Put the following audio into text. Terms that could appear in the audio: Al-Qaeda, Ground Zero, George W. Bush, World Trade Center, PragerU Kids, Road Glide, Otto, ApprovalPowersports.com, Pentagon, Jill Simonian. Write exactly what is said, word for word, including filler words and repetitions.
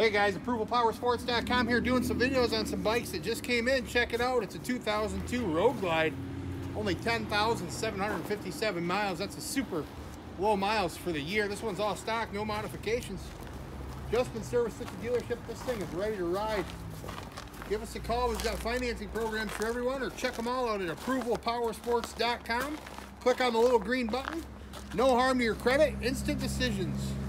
Hey guys, Approval Powersports dot com here, doing some videos on some bikes that just came in. Check it out. It's a two thousand two Road Glide, only ten thousand seven hundred fifty-seven miles. That's a super low miles for the year. This one's all stock, no modifications. Just been serviced at the dealership. This thing is ready to ride. Give us a call. We've got financing programs for everyone, or check them all out at Approval Powersports dot com. Click on the little green button. No harm to your credit. Instant decisions.